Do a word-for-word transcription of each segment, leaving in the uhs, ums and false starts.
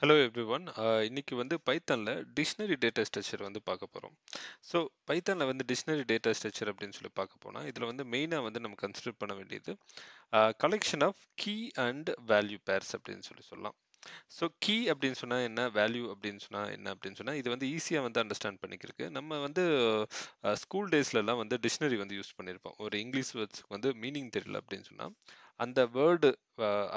Hello everyone. Uh, இன்னைக்கு வந்து பைத்தான்ல dictionary data structure வந்து பார்க்க போறோம். சோ பைத்தான்ல வந்து டிக்ஷனரி டேட்டா ஸ்ட்ரக்சர் அப்படினு சொல்லி பார்க்க போனா இதுல வந்து மெயினா வந்து நம்ம கன்சிடர் பண்ண வேண்டியது collection of key and value pairs அப்படினு சொல்லி சொல்லலாம். சோ கீ அப்படினு சொன்னா என்ன, வேல்யூ அப்படினு சொன்னா என்ன அப்படினு சொன்னா இது வந்து ஈஸியா வந்து அண்டர்ஸ்டாண்ட் பண்ணிக்கிறதுக்கு நம்ம வந்து ஸ்கூல் டேஸ்ல எல்லாம் வந்து டிக்ஷனரி வந்து யூஸ் பண்ணிருப்போம். ஒரு இங்கிலீஷ் வேர்ட்ஸ்க்கு வந்து மீனிங் தெரியல அப்படினு சொன்னா அந்த வேர்டு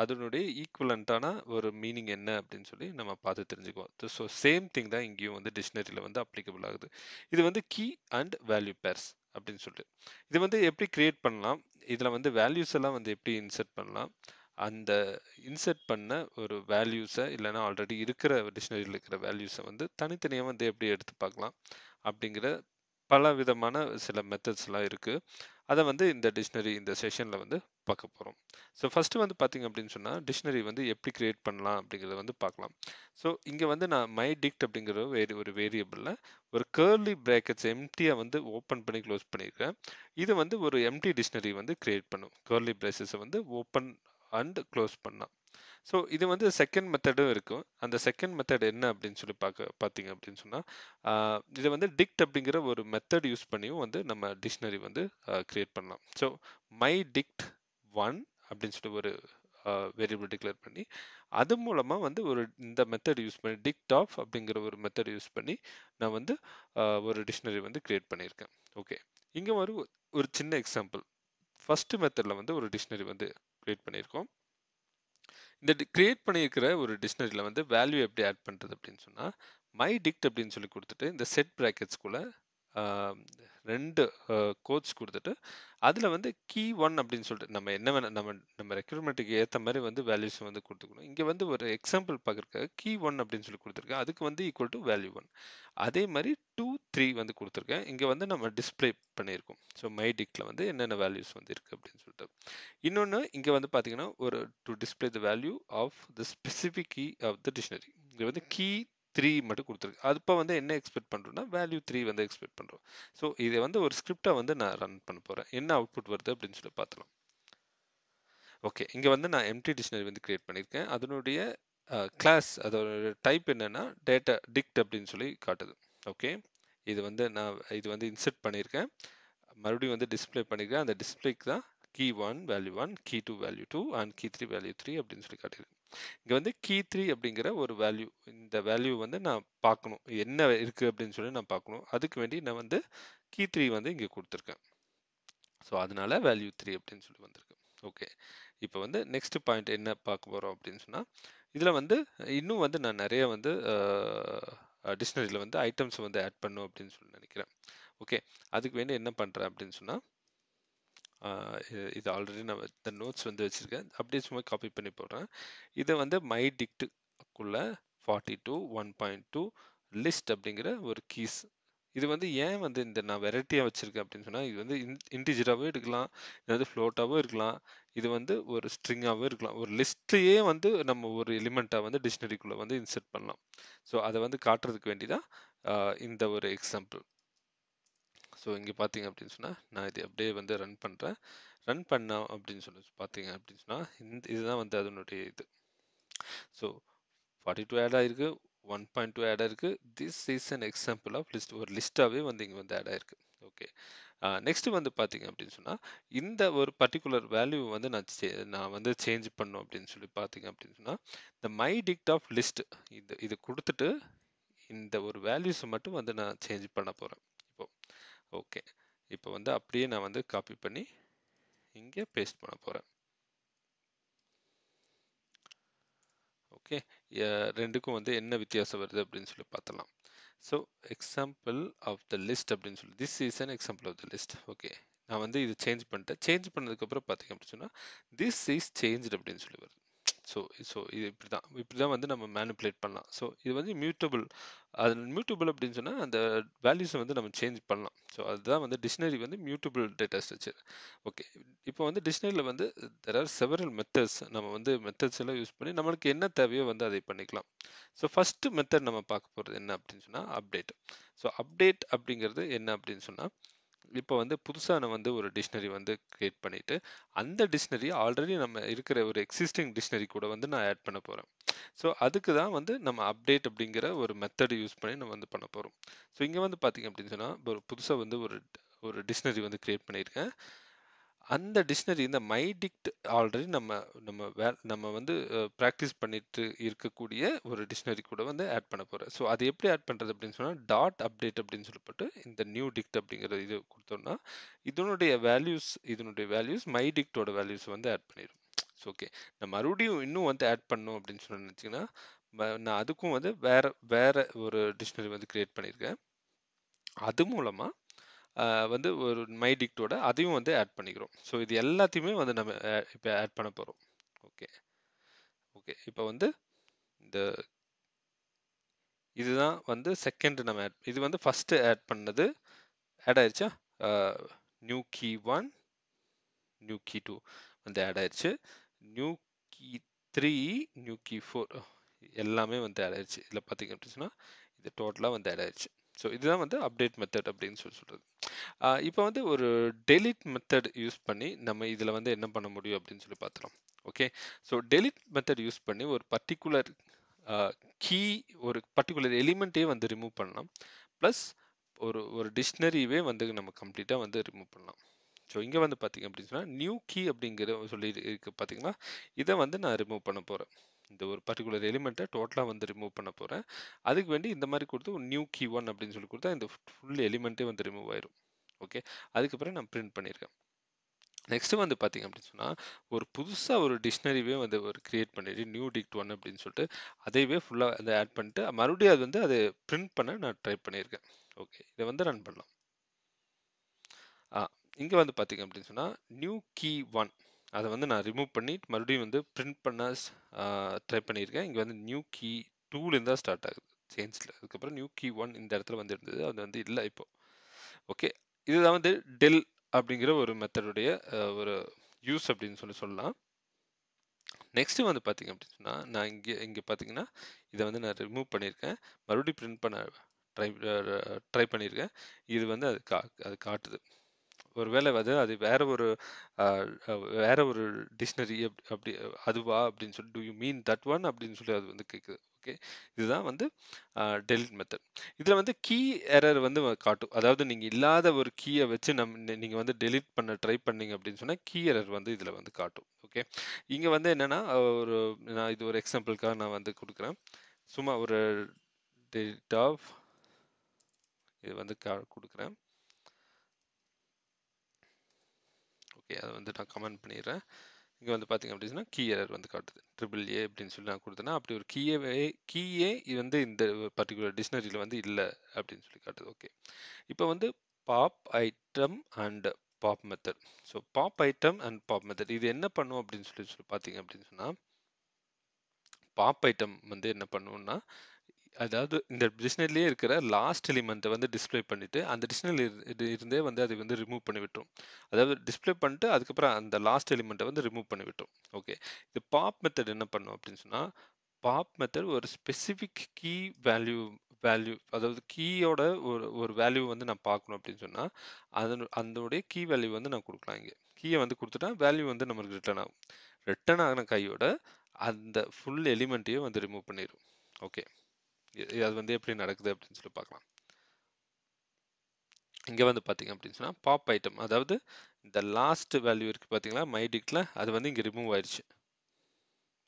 அதனுடைய ஈக்குவலண்டான ஒரு மீனிங் என்ன அப்படின்னு சொல்லி நம்ம பார்த்து தெரிஞ்சுக்குவோம். ஸோ சேம் திங் தான் இங்கேயும் வந்து டிக்ஷனரியில் வந்து அப்ளிகபிள் ஆகுது. இது வந்து கீ அண்ட் வேல்யூ பேர்ஸ் அப்படின்னு சொல்லிட்டு இது வந்து எப்படி கிரியேட் பண்ணலாம், இதில் வந்து வேல்யூஸ் எல்லாம் வந்து எப்படி இன்சர்ட் பண்ணலாம், அந்த இன்சர்ட் பண்ண ஒரு வேல்யூஸை இல்லைன்னா ஆல்ரெடி இருக்கிற டிக்ஷனரியில் இருக்கிற வேல்யூஸை வந்து தனித்தனியாக வந்து எப்படி எடுத்து பார்க்கலாம் அப்படிங்கிற பல விதமான சில மெத்தட்ஸ்லாம் இருக்குது. அதை வந்து இந்த டிக்ஷனரி இந்த செஷனில் வந்து பார்க்க போகிறோம். ஸோ ஃபஸ்ட்டு வந்து பார்த்திங்க அப்படின்னு சொன்னால் டிக்ஷனரி வந்து எப்படி க்ரியேட் பண்ணலாம் அப்படிங்கிறத வந்து பார்க்கலாம். ஸோ இங்கே வந்து நான் மை டிக்ட் அப்படிங்கிற வேறு ஒரு வேரியபிளில் ஒரு கேர்லி ப்ராக்கெட்ஸ் எம்டியாக வந்து ஓப்பன் பண்ணி க்ளோஸ் பண்ணியிருக்கேன். இது வந்து ஒரு எம்டி டிக்ஷனரி வந்து க்ரியேட் பண்ணும். கேர்லி ப்ராக்கெட்ஸை வந்து ஓப்பன் அண்ட் க்ளோஸ் பண்ணலாம். ஸோ இது வந்து செகண்ட் மெத்தடும் இருக்கும். அந்த செகண்ட் மெத்தட் என்ன அப்படின்னு சொல்லி பார்க்க பார்த்தீங்க அப்படின்னு சொன்னால் இதை வந்து டிக்ட் அப்படிங்கிற ஒரு மெத்தட் யூஸ் பண்ணியும் வந்து நம்ம டிக்ஷனரி வந்து கிரியேட் பண்ணலாம். ஸோ மை டிக்ட் ஒன் அப்படின்னு சொல்லிட்டு ஒரு வேரியபிள் டிக்ளேர் பண்ணி அது மூலமாக வந்து ஒரு இந்த மெத்தட் யூஸ் பண்ணி டிக்ட் ஆஃப் அப்படிங்கிற ஒரு மெத்தட் யூஸ் பண்ணி நான் வந்து ஒரு டிக்ஷனரி வந்து கிரியேட் பண்ணியிருக்கேன். ஓகே, இங்கே ஒரு ஒரு சின்ன எக்ஸாம்பிள் ஃபஸ்ட்டு மெத்தடில் வந்து ஒரு டிக்ஷனரி வந்து கிரியேட் பண்ணியிருக்கோம். இந்த கிரியேட் பண்ணியிருக்கிற ஒரு டிக்ஷனரியில் வந்து வேல்யூ எப்படி ஆட் பண்ணுறது அப்படின்னு சொன்னால் மை டிக்ட் அப்படின்னு சொல்லி கொடுத்துட்டு இந்த செட் ப்ராக்கெட்ஸ்குள்ளே ரெண்டு கோட்ஸ் கொடுத்துட்டு அதில் வந்து கீ ஒன் அப்படின்னு சொல்லிட்டு நம்ம என்ன வேணா நம்ம நம்ம ரெக்யூர்மெண்ட்டுக்கு ஏற்ற மாதிரி வந்து வேல்யூஸ் வந்து கொடுத்துக்கணும். இங்கே வந்து ஒரு எக்ஸாம்பிள் பார்க்குறக்க கீ ஒன் அப்படின்னு சொல்லி கொடுத்துருக்கேன். அதுக்கு வந்து ஈக்குவல் டு வேல்யூ ஒன். அதே மாதிரி டூ த்ரீ வந்து கொடுத்துருக்கேன். இங்கே வந்து நம்ம டிஸ்பிளே பண்ணியிருக்கோம். ஸோ மை டிக்டில் வந்து என்னென்ன வேல்யூஸ் வந்து இருக்குது அப்படின்னு சொல்லிட்டு இன்னொன்று இங்கே வந்து பார்த்தீங்கன்னா ஒரு to display the value of the specific key of the dictionary. இங்கே வந்து கீ த்ரீ மட்டும் கொடுத்துருக்கு. அது இப்போ வந்து என்ன எக்ஸ்பெக்ட் பண்ணுறோம்னா வேல்யூ த்ரீ வந்து எக்ஸ்பெக்ட் பண்ணுறோம். ஸோ இதை வந்து ஒரு ஸ்கிரிப்டை வந்து நான் ரன் பண்ண போகிறேன். என்ன அவுட்புட் வருது அப்படின்னு சொல்லி பார்த்துலாம். ஓகே, இங்கே வந்து நான் எம்டி டிக்ஷனரி வந்து கிரியேட் பண்ணியிருக்கேன். அதனுடைய கிளாஸ் அதோட டைப் என்னென்னா டேட்டா டிக்ட் அப்படின்னு சொல்லி காட்டுது. ஓகே, இது வந்து நான் இது வந்து இன்சர்ட் பண்ணியிருக்கேன். மறுபடியும் வந்து டிஸ்பிளே பண்ணியிருக்கேன். அந்த டிஸ்பிளேக்கு தான் key one value one, key two value two and key three value three அப்படின்னு சொல்லி காட்டியிருக்கு. இங்கே வந்து கீ த்ரீ அப்படிங்கிற ஒரு வேல்யூ, இந்த வேல்யூ வந்து நான் பார்க்கணும் என்ன இருக்குது அப்படின்னு சொல்லி நான் பார்க்கணும். அதுக்கு வேண்டி நான் வந்து கீ த்ரீ வந்து இங்கே கொடுத்துருக்கேன். ஸோ அதனால வேல்யூ த்ரீ அப்படின்னு சொல்லி வந்திருக்கு. ஓகே, இப்போ வந்து நெக்ஸ்ட் பாயிண்ட் என்ன பார்க்க போகிறோம் அப்படின்னு சொன்னால் இதில் வந்து இன்னும் வந்து நான் நிறைய வந்து டிக்ஷனரியில் வந்து ஐட்டம்ஸ் வந்து ஆட் பண்ணும் அப்படின்னு சொல்லி நினைக்கிறேன். ஓகே, அதுக்கு வேண்டி என்ன பண்ணுறேன் அப்படின்னு சொன்னால் இது ஆல்ரெடி நான் இந்த நோட்ஸ் வந்து வச்சுருக்கேன். அப்படியே சும்மா காப்பி பண்ணி போடுறேன். இதை வந்து மை டிக்ட்டுக்குள்ளே forty two one point two list அப்படிங்கிற ஒரு கீஸ். இது வந்து ஏன் வந்து இந்த நான் வெரைட்டியாக வச்சுருக்கேன் அப்படின்னு சொன்னால் இது வந்து இன் இன்டிஜராகவும் இருக்கலாம், இது வந்து ஃப்ளோட்டாகவும் இருக்கலாம், இது வந்து ஒரு ஸ்ட்ரிங்காகவும் இருக்கலாம். ஒரு லிஸ்ட்லேயே வந்து நம்ம ஒரு எலிமெண்ட்டாக வந்து டிக்ஷனரிக்குள்ளே வந்து இன்சர்ட் பண்ணலாம். ஸோ அதை வந்து காட்டுறதுக்கு வேண்டி தான் இந்த ஒரு எக்ஸாம்பிள். ஸோ இங்கே பார்த்தீங்க அப்படின்னு சொன்னால் நான் இது அப்படியே வந்து ரன் பண்ணுறேன். ரன் பண்ணோம் அப்படின்னு சொல்லி பார்த்தீங்க அப்படின்னு சொன்னால் இந்த இதுதான் வந்து அதனுடைய இது. ஸோ ஃபார்ட்டி டூ ஆட் ஆகிருக்கு, ஒன் பாயிண்ட் டூ ஆட் ஆகிருக்கு. This is an example of list. ஒரு லிஸ்ட்டாகவே வந்து இங்கே வந்து ஆட் ஆகிருக்கு. ஓகே, நெக்ஸ்ட்டு வந்து பார்த்தீங்க அப்படின்னு சொன்னால் இந்த ஒரு பர்டிகுலர் வேல்யூ வந்து நான் நான் வந்து சேஞ்ச் பண்ணோம் அப்படின்னு சொல்லி பார்த்தீங்க அப்படின்னு சொன்னால் இந்த மை டிக்ட் ஆஃப் லிஸ்ட் இது இது கொடுத்துட்டு இந்த ஒரு வேல்யூஸை மட்டும் வந்து நான் சேஞ்ச் பண்ண போகிறேன். ஓகே, இப்போ வந்து அப்படியே நான் வந்து காப்பி பண்ணி இங்கே பேஸ்ட் பண்ண போகிறேன். ஓகே, ரெண்டுக்கும் வந்து என்ன வித்தியாசம் வருது அப்படின்னு சொல்லி பார்த்தலாம். So example of the list அப்படின்னு சொல்லி this is an example of the list. Okay, நான் வந்து இது சேஞ்ச் பண்ணிட்டேன். சேஞ்ச் பண்ணதுக்கப்புறம் பார்த்தீங்க அப்படின்னு சொன்னால் திஸ் இஸ் சேஞ்ச் அப்படின்னு சொல்லி வருது. ஸோ ஸோ இது இப்படி தான் இப்படி தான் வந்து நம்ம மேனிப்புலேட் பண்ணலாம். ஸோ இது வந்து மியூட்டபிள். அது மியூட்டபிள் அப்படின்னு சொன்னால் அந்த வேல்யூஸை வந்து நம்ம சேஞ்ச் பண்ணலாம். ஸோ அதுதான் வந்து டிக்ஷனரி வந்து மியூட்டபிள் டேட்டா ஸ்ட்ரக்சர். ஓகே, இப்போ வந்து டிக்ஷனரியில் வந்து தேர் ஆர் செவரல் மெத்தட்ஸ். நம்ம வந்து மெத்தட்ஸ் எல்லாம் யூஸ் பண்ணி நம்மளுக்கு என்ன தேவையோ வந்து அதை பண்ணிக்கலாம். ஸோ ஃபஸ்ட்டு மெத்தட் நம்ம பார்க்க போகிறது என்ன அப்படின்னு சொன்னால் அப்டேட். ஸோ அப்டேட் அப்படிங்கிறது என்ன அப்படின்னு சொன்னால் இப்போ வந்து புதுசாக நான் வந்து ஒரு டிக்ஷனரி வந்து கிரியேட் பண்ணிவிட்டு அந்த டிக்ஷனரி ஆல்ரெடி நம்ம இருக்கிற ஒரு எக்ஸிஸ்டிங் டிக்ஷனரி கூட வந்து நான் ஆட் பண்ண போகிறேன். So அதுக்கு தான் வந்து நம்ம update அப்படிங்கற ஒரு method யூஸ் பண்ணி நம்ம வந்து பண்ண போறோம். So இங்க வந்து பாத்தீங்க அப்படினு சொன்னா ஒரு புதுசா வந்து ஒரு ஒரு டிக்ஷனரி வந்து கிரியேட் பண்ணிருக்கேன். அந்த டிக்ஷனரி இந்த mydict ஆல்ரெடி நம்ம நம்ம நம்ம வந்து பிராக்டீஸ் பண்ணிட்டு இருக்கக்கூடிய ஒரு டிக்ஷனரி கூட வந்து ஆட் பண்ண போறோம். So அது எப்படி ஆட் பண்றது அப்படினு சொன்னா dot update அப்படினு சொல்லிட்டு இந்த new dict அப்படிங்கறது இது கொடுத்தோம்னா இதனுடைய values இதனுடைய values mydict ஓட values வந்து ஆட் பண்ணிரும். So okay நம்ம மறுபடியும் இன்னும் வந்து ஆட் பண்ணனும் அப்படினு சொன்னா நான் அதுக்கும் வந்து வேற வேற ஒரு டிக்ஷனரி வந்து கிரியேட் பண்ணிருக்கேன். அது மூலமா வந்து ஒரு mydict ஓட அதையும் வந்து ஆட் பண்ணிக்கிறோம். சோ இது எல்லாத்தையுமே வந்து நம்ம இப்போ ஆட் பண்ண போறோம். ஓகே ஓகே இப்போ வந்து இந்த இதுதான் வந்து செகண்ட் நம்ம ஆட் இது வந்து ஃபர்ஸ்ட் ஆட் பண்ணது ஆட் ஆயிருச்சா new key one new key two வந்து ஆட் ஆயிருச்சு. New key three new key four எல்லாமே வந்து ஆட் ஆயிருச்சு. இதுல பாத்தீங்க அப்படின்னா இது டோட்டலா வந்து ஆட் ஆயிருச்சு. So இதுதான் வந்து அப்டேட் மெத்தட் அப்படினு சொல்றது. இப்போ வந்து ஒரு delete மெத்தட் யூஸ் பண்ணி நம்ம இதுல வந்து என்ன பண்ண முடியும் அப்படினு சொல்லி பாத்துறோம். Okay so delete method use பண்ணி ஒரு பர்టిక్యులர் கீ ஒரு பர்టిక్యులர் எலிமெண்டே வந்து ரிமூவ் பண்ணலாம். பிளஸ் ஒரு ஒரு டிக்ஷனரிவே வந்து நம்ம கம்ப்ளீட்டா வந்து ரிமூவ் பண்ணலாம். சோ இங்க வந்து பாத்தீங்க அப்படினா நியூ கீ அப்படிங்கற சொல்லி இருக்கு பாத்தீங்களா. இத வந்து நான் ரிமூவ் பண்ண போறேன். இந்த ஒரு பர்టిక్యులர் எலிமெண்ட்டை டோட்டலா வந்து ரிமூவ் பண்ண போறேன். அதுக்கு வேண்டி இந்த மாதிரி கொடுத்து ஒரு நியூ கீ one அப்படினு சொல்லி கொடுத்தா இந்த ஃபுல் எலிமெண்ட்டே வந்து ரிமூவ் ஆயிடும். ஓகே அதுக்கு அப்புறம் நான் பிரிண்ட் பண்ணிருக்கேன். நெக்ஸ்ட் வந்து பாத்தீங்க அப்படினு சொன்னா ஒரு புதுசா ஒரு டிக்ஷனரிவே வந்து ஒரு கிரியேட் பண்ணிட்டு நியூ டிக்ட் one அப்படினு சொல்லிட்டு அதைவே ஃபுல்லா அதை ஆட் பண்ணிட்டு மறுபடியும் அது வந்து அதை பிரிண்ட் பண்ண நான் ட்ரை பண்ணிருக்கேன். ஓகே இத வந்து ரன் பண்ணலாம். ஆ இங்க வந்து பாத்தீங்க அப்படினு சொன்னா நியூ கீ one அதை வந்து நான் ரிமூவ் பண்ணி மறுபடியும் வந்து பிரிண்ட் பண்ண ட்ரை பண்ணியிருக்கேன். இங்கே வந்து நியூ கீ டூல இருந்தா ஸ்டார்ட் ஆகுது சேஞ்சில். அதுக்கப்புறம் நியூ கீ ஒன் இந்த இடத்துல வந்து இருந்தது அது வந்து இல்லை இப்போ. ஓகே இதுதான் வந்து டெல் அப்படிங்கிற ஒரு மெத்தடுடைய ஒரு யூஸ் அப்படின்னு சொல்லி சொல்லலாம். நெக்ஸ்ட் வந்து பார்த்தீங்க அப்படின்னு சொன்னா நான் இங்கே இங்கே பார்த்தீங்கன்னா இதை வந்து நான் ரிமூவ் பண்ணியிருக்கேன். மறுபடியும் பிரிண்ட் பண்ண ட்ரை ட்ரை பண்ணியிருக்கேன். இது வந்து அது கா அது காட்டுது. ஒருவேளை வந்து அது வேற ஒரு வேற ஒரு டிக்ஷனரி அப்படி அதுவா அப்படின்னு சொல்லி do you mean that one அப்படின்னு சொல்லி அது வந்து கேட்குது. ஓகே இதுதான் வந்து delete மெத்தட். இதில் வந்து கீ எரர் வந்து காட்டும். அதாவது நீங்கள் இல்லாத ஒரு கீயை வச்சு நம் நீங்கள் வந்து delete பண்ண ட்ரை பண்ணீங்க அப்படின்னு சொன்னால் கீ எரர் வந்து இதில் வந்து காட்டும். ஓகே இங்கே வந்து என்னன்னா ஒரு நான் இது ஒரு எக்ஸாம்பிளுக்காக நான் வந்து கொடுக்குறேன். சும்மா ஒரு டெலிட் ஆஃப் இது வந்து கொடுக்குறேன். ஓகே அதை வந்து நான் கமெண்ட் பண்ணிடுறேன். இங்கே வந்து பார்த்தீங்க அப்படின்னா கீ எரர் வந்து காட்டுது ட்ரிபிள் ஏ அப்படின்னு சொல்லி நான் கொடுத்தேன்னா அப்படி ஒரு கீயே கீயே இது வந்து இந்த பர்டிகுலர் டிக்ஷனரியில் வந்து இல்லை அப்படின்னு சொல்லி காட்டுது. ஓகே இப்போ வந்து pop item and pop method. So pop item and pop method இது என்ன பண்ணும் அப்படின்னு சொல்லி சொல்லி பார்த்தீங்க அப்படின்னு சொன்னால் பாப் ஐட்டம் வந்து என்ன பண்ணுவோம்னா அதாவது இந்த டிக்ஷனரிலேயே இருக்கிற லாஸ்ட் எலிமெண்ட்டை வந்து டிஸ்பிளே பண்ணிட்டு அந்த டிக்ஷனரி இருந்தே வந்து அதை வந்து ரிமூவ் பண்ணி விட்டோம். அதாவது டிஸ்பிளே பண்ணிட்டு அதுக்கப்புறம் அந்த லாஸ்ட் எலிமெண்ட்டை வந்து ரிமூவ் பண்ணி விட்டோம். ஓகே இது பாப் மெத்தட் என்ன பண்ணும் அப்படின்னு சொன்னால் பாப் மெத்தட் ஒரு ஸ்பெசிஃபிக் கீ வேல்யூ வேல்யூ அதாவது கீயோட ஒரு ஒரு வேல்யூ வந்து நான் பார்க்கணும் அப்படின்னு சொன்னால் அதனு அதனுடைய கீ வேல்யூ வந்து நான் கொடுக்கலாம். இங்கே கீயை வந்து கொடுத்துட்டா வேல்யூ வந்து நம்மளுக்கு ரிட்டர்ன் ஆகும். ரிட்டர்ன் ஆகின கையோட அந்த ஃபுல் எலிமெண்ட்டையும் வந்து ரிமூவ் பண்ணிடும். ஓகே அது வந்து எப்படி நடக்குது அப்படின்னு சொல்லி பார்க்கலாம். இங்க வந்து பாத்தீங்க அப்படின்னு சொன்னா பாப் ஐட்டம் அதாவது இந்த லாஸ்ட் வேல்யூ இருக்கு பாத்தீங்களா mydict-ல அது வந்து இங்க ரிமூவ் ஆயிடுச்சு.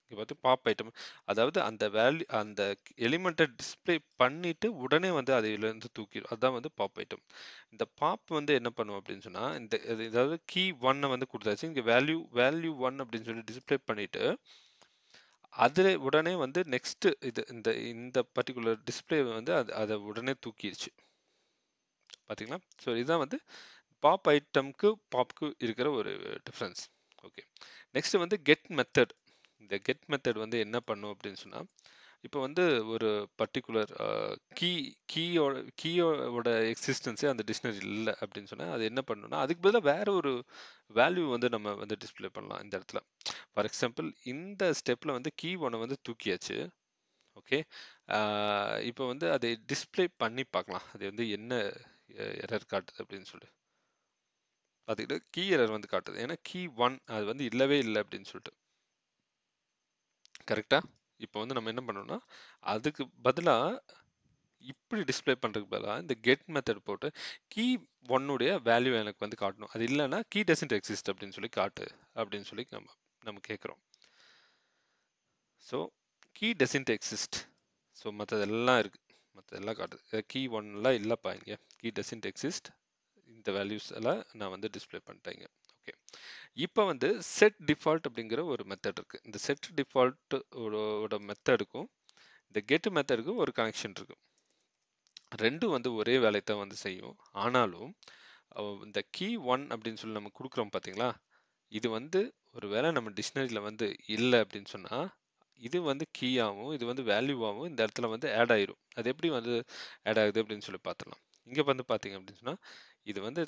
இங்க பார்த்து பாப் ஐட்டம் அதாவது அந்த வேல்யூ அந்த எலிமெண்ட்டை டிஸ்பிளே பண்ணிட்டு உடனே வந்து அதுல இருந்து தூக்கிடும். அதுதான் வந்து பாப் ஐட்டம். இந்த பாப் வந்து என்ன பண்ணும் அப்படின்னு சொன்னா இந்த அதாவது கீ ஒன்னை வந்து கொடுத்தாச்சு. இங்க வேல்யூ வேல்யூ ஒன் அப்படின்னு சொல்லி டிஸ்பிளே பண்ணிட்டு அதில் உடனே வந்து நெக்ஸ்ட் இது இந்த இந்த பர்டிகுலர் டிஸ்பிளே வந்து அது அதை உடனே தூக்கிடுச்சு பார்த்தீங்களா. ஸோ இதுதான் வந்து பாப் ஐட்டம்க்கு பாப்க்கு இருக்கிற ஒரு டிஃப்ரென்ஸ். ஓகே நெக்ஸ்ட் வந்து கெட் மெத்தட். இந்த கெட் மெத்தட் வந்து என்ன பண்ணும் அப்படின்னு சொன்னால் இப்போ வந்து ஒரு பர்டிகுலர் கீ கீயோட கீயோட எக்ஸிஸ்டன்ஸே அந்த டிக்ஷனரி இல்லை அப்படின்னு சொன்னால் அது என்ன பண்ணணும்னா அதுக்கு பதிலாக வேற ஒரு வேல்யூ வந்து நம்ம வந்து டிஸ்பிளே பண்ணலாம் இந்த இடத்துல. ஃபார் எக்ஸாம்பிள் இந்த ஸ்டெப்பில் வந்து கீ ஒன்றை வந்து தூக்கியாச்சு. ஓகே இப்போ வந்து அதை டிஸ்பிளே பண்ணி பார்க்கலாம் அது வந்து என்ன எரர் காட்டுது அப்படின்னு சொல்லி பார்த்துக்கிட்டு கீ எரர் வந்து காட்டுது. ஏன்னா கீ ஒன் அது வந்து இல்லவே இல்லை அப்படின்னு சொல்லிட்டு கரெக்டாக இப்போ வந்து நம்ம என்ன பண்ணோம்னா அதுக்கு பதிலாக இப்படி டிஸ்பிளே பண்ணுறதுக்கு பதிலாக இந்த கெட் மெத்தட் போட்டு கீ ஒன்னுடைய வேல்யூ எனக்கு வந்து காட்டணும், அது இல்லைன்னா கீ டசன்ட் எக்ஸிஸ்ட் அப்படின்னு சொல்லி காட்டு அப்படின்னு சொல்லி நம்ம நம்ம கேட்குறோம். So key doesn't exist, so மற்றதெல்லாம் இருக்குது, மற்றதெல்லாம் காட்டுது. கீ ஒன்லாம் இல்லைப்பா, இங்கே கீ டசன்ட் எக்ஸிஸ்ட், இந்த வேல்யூஸ் எல்லாம் நான் வந்து டிஸ்பிளே பண்ணிட்டேங்க. ஓகே, இப்போ வந்து செட் டிஃபால்ட் அப்படிங்கிற ஒரு மெத்தட் இருக்குது. இந்த செட் டிஃபால்ட்டோட மெத்தடுக்கும் இந்த கெட் மெத்தடுக்கும் ஒரு கனெக்ஷன் இருக்கும். ரெண்டும் வந்து ஒரே வேலையை தான் வந்து செய்யும். ஆனாலும் இந்த கீ ஒன் அப்படின்னு சொல்லி நம்ம கொடுக்குறோம் பார்த்தீங்களா, இது வந்து ஒரு வேளை நம்ம டிக்ஷனரியில் வந்து இல்லை அப்படின்னு சொன்னால் இது வந்து கீயாகவும் இது வந்து வேல்யூவாகவும் இந்த இடத்துல வந்து ஆட் ஆயிரும். அது எப்படி வந்து ஆட் ஆகுது அப்படின்னு சொல்லி பார்த்துடலாம். இங்கே வந்து பார்த்தீங்க அப்படின்னு சொன்னால் இது வந்து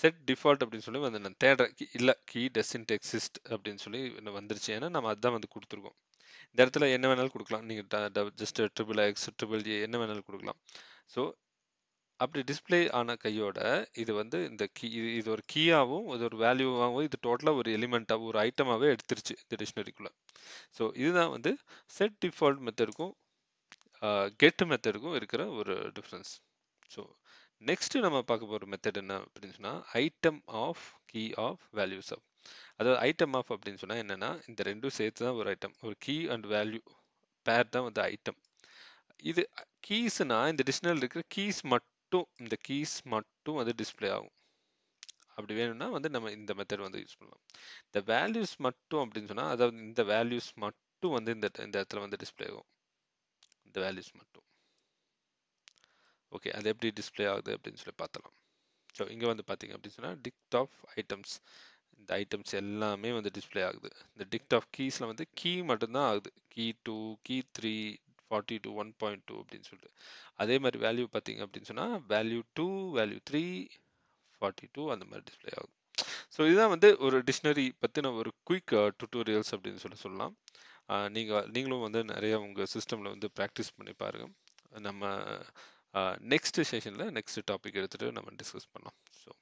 செட் டிஃபால்ட் அப்படின்னு சொல்லி வந்து நான் தேட இல்லை கீ டசன்ட் எக்ஸிஸ்ட் அப்படின்னு சொல்லி வந்துருச்சு. ஏன்னா நம்ம அதுதான் வந்து கொடுத்துருக்கோம். இந்த இடத்துல என்ன வேணாலும் கொடுக்கலாம், நீங்கள் just triple X triple A என்ன வேணாலும் கொடுக்கலாம். ஸோ அப்படி டிஸ்பிளே ஆன கையோட இது வந்து இந்த கீ இது இது ஒரு கீயாகவும் இது ஒரு வேல்யூவாகவும் இது டோட்டலாக ஒரு எலிமெண்ட்டாகவும் ஒரு ஐட்டமாகவே எடுத்துருச்சு இந்த டிக்ஷனரிக்குள்ளே. ஸோ இதுதான் வந்து செட் டிஃபால்ட் மெத்தடுக்கும் கெட் மெத்தடுக்கும் இருக்கிற ஒரு டிஃப்ரென்ஸ். ஸோ நெக்ஸ்ட்டு நம்ம பார்க்க போகிற மெத்தட் என்ன அப்படின்னு சொன்னால் item of key of values of. அதாவது ஐட்டம் ஆஃப் அப்படின்னு சொன்னால் என்னென்னா இந்த ரெண்டும் சேர்த்து தான் ஒரு ஐட்டம், ஒரு கீ அண்ட் வேல்யூ பேர் தான் வந்து ஐட்டம். இது கீஸ்னா இந்த டிக்ஷனரியில் இருக்கிற கீஸ் மட்டும், இந்த கீஸ் மட்டும் வந்து டிஸ்பிளே ஆகும். அப்படி வேணும்னா வந்து நம்ம இந்த மெத்தட் வந்து யூஸ் பண்ணலாம். இந்த வேல்யூஸ் மட்டும் அப்படின்னு சொன்னால் அதாவது இந்த வேல்யூஸ் மட்டும் வந்து இந்த இந்த இடத்துல வந்து டிஸ்பிளே ஆகும், இந்த வேல்யூஸ் மட்டும். ஓகே, அது எப்படி டிஸ்பிளே ஆகுது அப்படின்னு சொல்லி பார்த்தலாம். ஸோ இங்கே வந்து பார்த்தீங்க அப்படின்னு சொன்னால் டிக்ட் ஆஃப் ஐட்டம்ஸ், இந்த ஐட்டம்ஸ் எல்லாமே வந்து டிஸ்பிளே ஆகுது. இந்த டிக்ட் ஆஃப் கீஸில் வந்து கீ மட்டும்தான் ஆகுது, key two key three forty two one point two அப்படின்னு சொல்லிட்டு. அதே மாதிரி வேல்யூ பார்த்தீங்க அப்படின்னு சொன்னால் value two value three forty two அந்த மாதிரி டிஸ்பிளே ஆகும். ஸோ இதுதான் வந்து ஒரு டிக்ஷனரி பற்றின ஒரு குயிக் டுட்டோரியல்ஸ் அப்படின்னு சொல்லி சொல்லலாம். நீங்கள் நீங்களும் வந்து நிறையா உங்கள் சிஸ்டமில் வந்து ப்ராக்டிஸ் பண்ணி பாருங்கள். நம்ம நெக்ஸ்ட் செஷனில் நெக்ஸ்ட் டாபிக் எடுத்துகிட்டு நம்ம டிஸ்கஸ் பண்ணலாம். ஸோ